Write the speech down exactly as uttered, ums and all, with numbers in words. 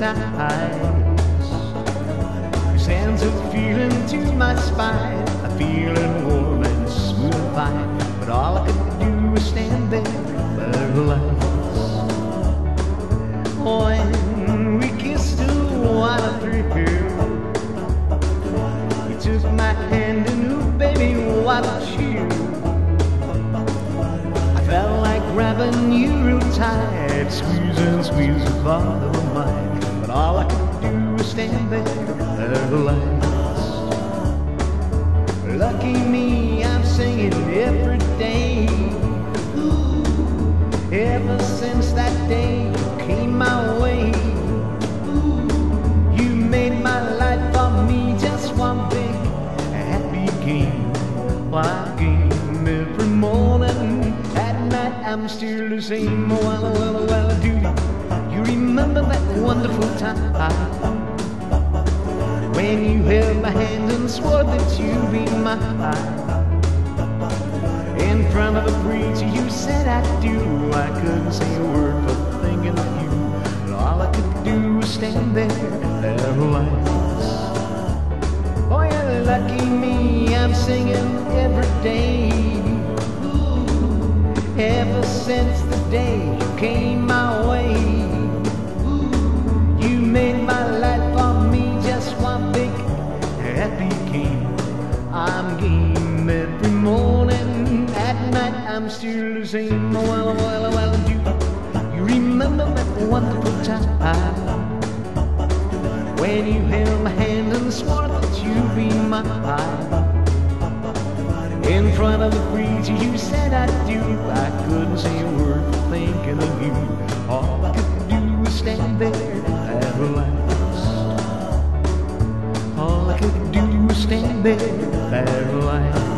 hypnotized. Sends a feeling to my spine, a feeling warm and smooth and fine. But all I could do was stand there, paralyzed. When we kissed a while through, you took my hand and ooh, baby, why don't you? Grabbing you tight, squeezing, squeezing all of mine. But all I could do was stand there, paralyzed. Lucky me, I'm singing every day. Ooh, ever since that day you came my way. Ooh, you made my life for me just one big happy game. Why game every morning? I'm still the same, oh well, well, well, do you, you remember that wonderful time when you held my hand and swore that you'd be mine? In front of a preacher you said I do, I couldn't say a word but thinking of you. And all I could do was stand there, paralyzed. Oh yeah, lucky me, I'm singing every day. Ever since the day you came my way, ooh, you made my life for me just one big happy game. I'm game every morning, at night I'm still the same. Oh well, well, well, you, you remember that wonderful time when you held my hand and swore that you'd be mine. In front of the preacher you said I do, I couldn't say a word for thinking of you. All I could do was stand there, paralyzed. All I could do was stand there, paralyzed.